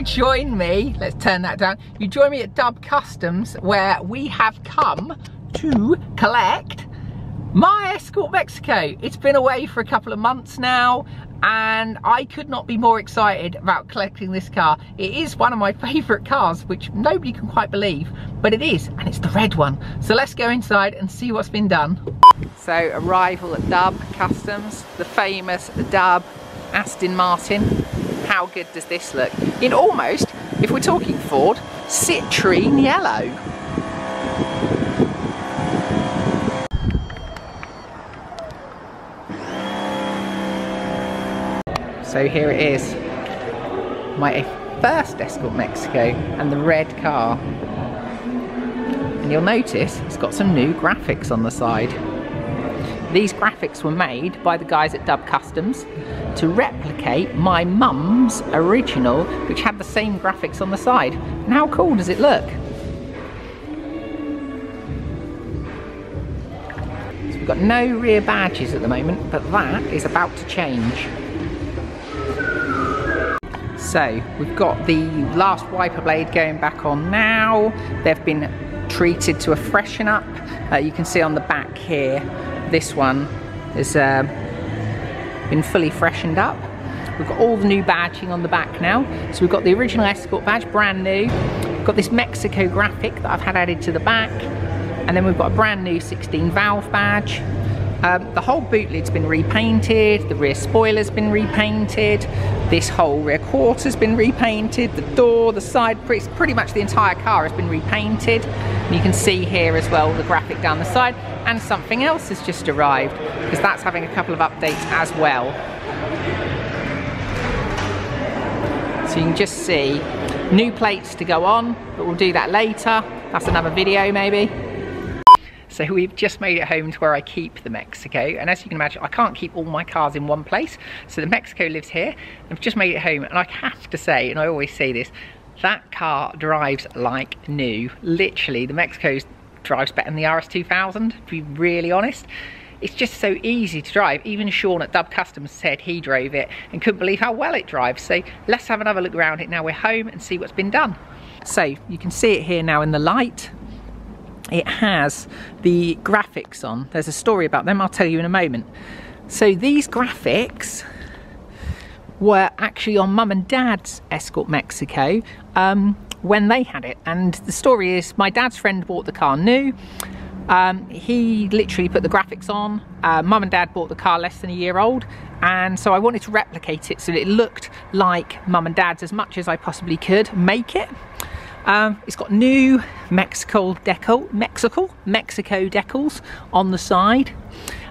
you join me, let's turn that down, you join me at Dub Customs, where we have come to collect my Escort Mexico. It's been away for a couple of months now, and I could not be more excited about collecting this car. It is one of my favourite cars, which nobody can quite believe, but it is, and it's the red one. So let's go inside and see what's been done. So arrival at Dub Customs, the famous Dub Aston Martin. How good does this look? In almost, if we're talking Ford, citrine yellow. So here it is, my first Escort Mexico, and the red car. And you'll notice it's got some new graphics on the side. These graphics were made by the guys at Dub Customs to replicate my mum's original, which had the same graphics on the side. And how cool does it look? So we've got no rear badges at the moment, but that is about to change. So we've got the last wiper blade going back on now. They've been treated to a freshen up. You can see on the back here, this one has been fully freshened up. We've got all the new badging on the back now. So we've got the original Escort badge, brand new. We've got this Mexico graphic that I've had added to the back. And then we've got a brand new 16 valve badge. The whole boot lid's been repainted, the rear spoiler's been repainted, this whole rear quarter's been repainted, the door, the side, pretty much the entire car has been repainted. And you can see here as well the graphic down the side, and something else has just arrived, because that's having a couple of updates as well. So you can just see new plates to go on, but we'll do that later. That's another video maybe. So we've just made it home to where I keep the Mexico, and as you can imagine, I can't keep all my cars in one place, so the Mexico lives here. I've just made it home, and I have to say, and I always say this, that car drives like new. Literally, the Mexico drives better than the RS2000, to be really honest. It's just so easy to drive. Even Sean at Dub Customs said he drove it and couldn't believe how well it drives. So let's have another look around it now we're home and see what's been done. So you can see it here now in the light. It has the graphics on. There's a story about them, I'll tell you in a moment. So these graphics were actually on Mum and Dad's Escort Mexico when they had it. And the story is, my dad's friend bought the car new. He literally put the graphics on. Mum and Dad bought the car less than a year old, and so I wanted to replicate it so that it looked like Mum and Dad's as much as I possibly could make it. It's got new Mexico decals on the side,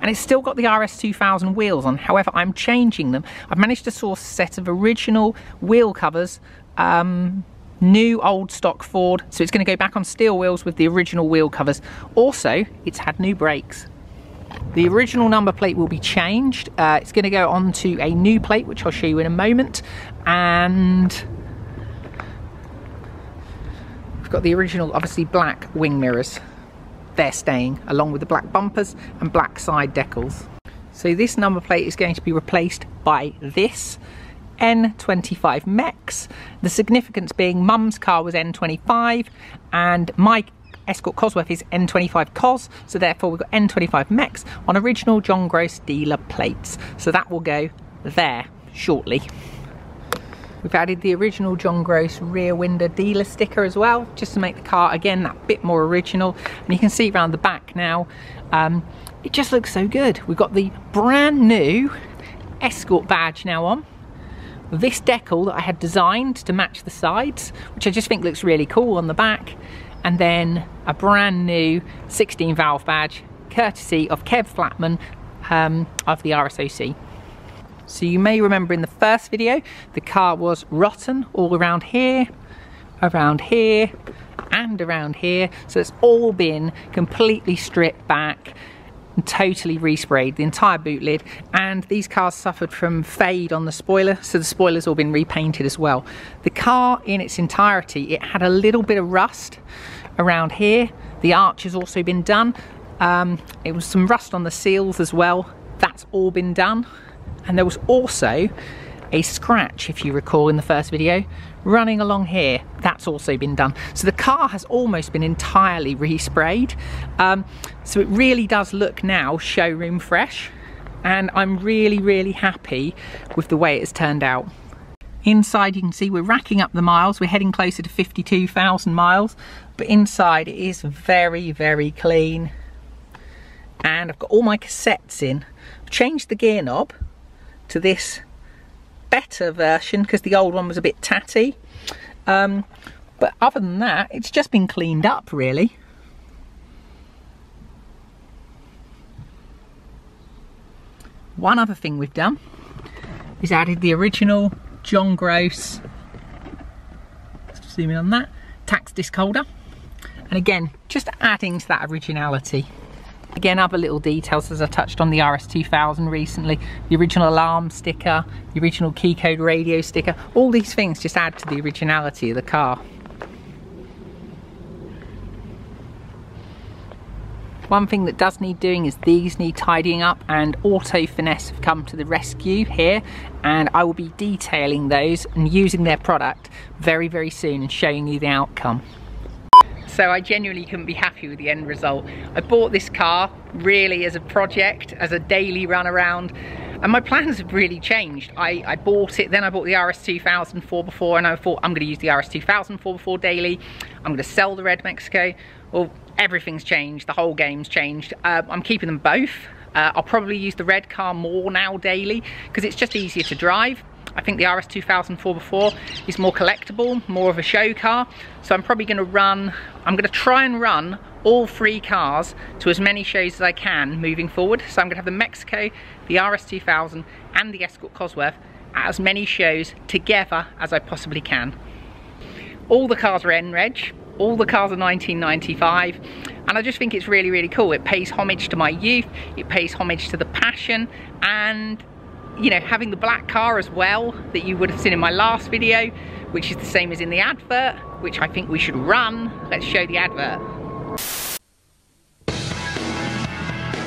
and it's still got the RS2000 wheels on. However, I'm changing them. I've managed to source a set of original wheel covers, new old stock Ford, so it's going to go back on steel wheels with the original wheel covers. Also, it's had new brakes. The original number plate will be changed. It's going to go on to a new plate, which I'll show you in a moment, and we've got the original, obviously, black wing mirrors. They're staying, along with the black bumpers and black side decals. So this number plate is going to be replaced by this N25 Mex. The significance being Mum's car was N25 and my Escort Cosworth is N25 Cos, so therefore we've got N25 Mex on original John Gross dealer plates. So that will go there shortly. We've added the original John Gross rear window dealer sticker as well, just to make the car, again, that bit more original. And you can see around the back now, it just looks so good. We've got the brand new Escort badge now on. This decal that I had designed to match the sides, which I just think looks really cool on the back. And then a brand new 16 valve badge, courtesy of Kev Flatman of the RSOC. So you may remember in the first video, the car was rotten all around here, and around here. So it's all been completely stripped back and totally resprayed, the entire boot lid. And these cars suffered from fade on the spoiler, so the spoiler's all been repainted as well. The car in its entirety, it had a little bit of rust around here. The arch has also been done. It was some rust on the seals as well. That's all been done. And there was also a scratch, if you recall in the first video, running along here. That's also been done. So the car has almost been entirely resprayed. So it really does look now showroom fresh, and I'm really, really happy with the way it's turned out. Inside, you can see we're racking up the miles. We're heading closer to 52,000 miles, but inside it is very, very clean. And I've got all my cassettes in. I've changed the gear knob to this better version because the old one was a bit tatty. But other than that, it's just been cleaned up, really. One other thing we've done is added the original John Gross, let's zoom in on that, tax disc holder. And again, just adding to that originality. Again, other little details, as I touched on the RS2000 recently, the original alarm sticker, the original key code radio sticker, all these things just add to the originality of the car. One thing that does need doing is these need tidying up, and Auto Finesse have come to the rescue here, and I will be detailing those and using their product very, very soon and showing you the outcome. So I genuinely couldn't be happy with the end result. I bought this car really as a project, as a daily run around, and my plans have really changed. I bought it, then I bought the RS2000 4x4, and I thought I'm gonna use the RS2000 4x4 daily, I'm gonna sell the Red Mexico. Well, everything's changed, the whole game's changed. I'm keeping them both. I'll probably use the red car more now daily because it's just easier to drive. I think the RS2000 4x4 is more collectible, more of a show car. So I'm probably going to run, I'm going to try and run all three cars to as many shows as I can moving forward. So I'm going to have the Mexico, the RS2000 and the Escort Cosworth at as many shows together as I possibly can. All the cars are NREG. All the cars are 1995, and I just think it's really, really cool. It pays homage to my youth, it pays homage to the passion, and you know, having the black car as well that you would have seen in my last video, which is the same as in the advert, which I think we should run. Let's show the advert.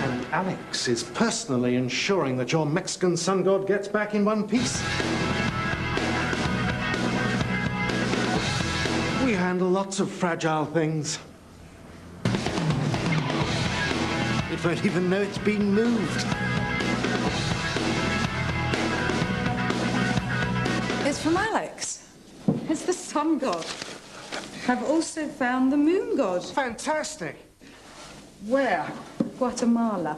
And Alex is personally ensuring that your Mexican sun god gets back in one piece. We handle lots of fragile things. It won't even know it's been moved. It's from Alex. It's the sun god. I've also found the moon god. Fantastic. Where? Guatemala.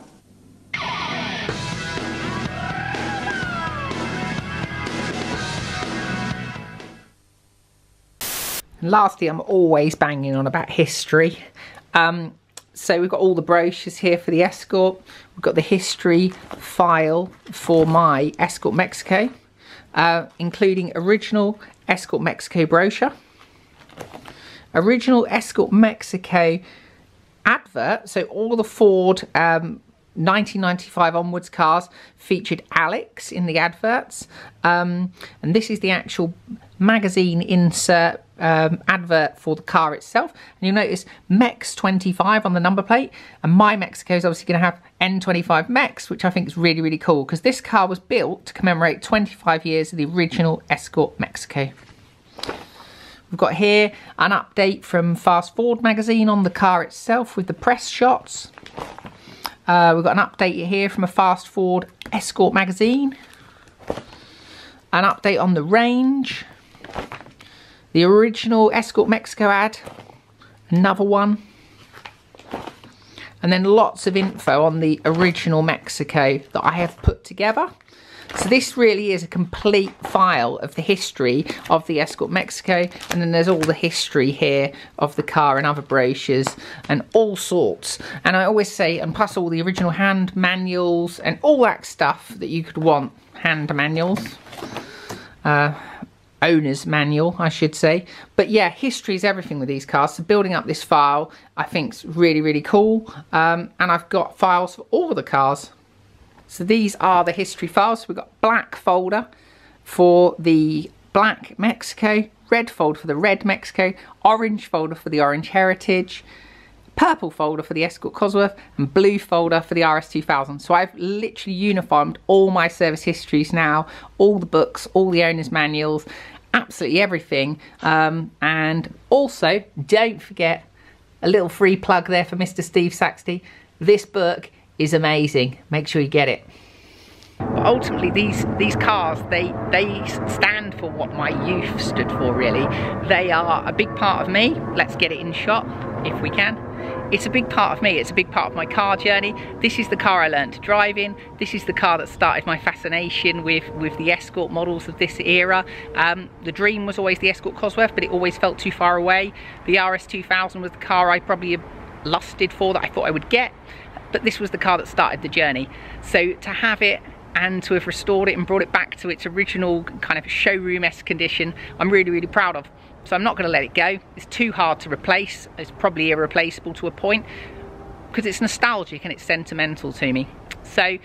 And lastly, I'm always banging on about history. So we've got all the brochures here for the Escort. We've got the history file for my Escort Mexico, including original Escort Mexico brochure, original Escort Mexico advert. So all the Ford 1995 onwards cars featured Alex in the adverts, and this is the actual magazine insert advert for the car itself, and you'll notice MEX 25 on the number plate, and my Mexico is obviously going to have N25 MEX, which I think is really, really cool because this car was built to commemorate 25 years of the original Escort Mexico. We've got here an update from Fast Ford magazine on the car itself with the press shots. We've got an update here from a Fast Ford Escort magazine, an update on the range, the original Escort Mexico ad, another one, and then lots of info on the original Mexico that I have put together. So this really is a complete file of the history of the Escort Mexico, and then there's all the history here of the car and other brochures and all sorts. And I always say, and plus all the original hand manuals and all that stuff that you could want, hand manuals, owner's manual, I should say. But yeah, history is everything with these cars. So building up this file, I think is really, really cool. And I've got files for all the cars. So these are the history files. So we've got black folder for the black Mexico, red folder for the red Mexico, orange folder for the orange heritage, purple folder for the Escort Cosworth and blue folder for the RS2000. So I've literally uniformed all my service histories now, all the books, all the owner's manuals, absolutely everything. And also, don't forget, a little free plug there for Mr. Steve Saxty. This book is amazing. Make sure you get it. But ultimately, these cars, they stand for what my youth stood for, really. They are a big part of me. Let's get it in shot, if we can. It's a big part of me. It's a big part of my car journey. This is the car I learned to drive in. This is the car that started my fascination with the Escort models of this era. The dream was always the Escort Cosworth, but it always felt too far away. The RS2000 was the car I probably lusted for, that I thought I would get, but this was the car that started the journey. So to have it and to have restored it and brought it back to its original kind of showroom-esque condition, I'm really, really proud of. So I'm not going to let it go. It's too hard to replace. It's probably irreplaceable to a point because it's nostalgic and it's sentimental to me. So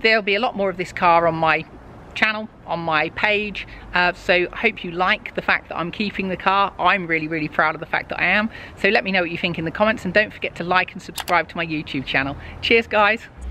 there'll be a lot more of this car on my channel, on my page. So I hope you like the fact that I'm keeping the car. I'm really, really proud of the fact that I am. So let me know what you think in the comments, and don't forget to like and subscribe to my YouTube channel. Cheers, guys.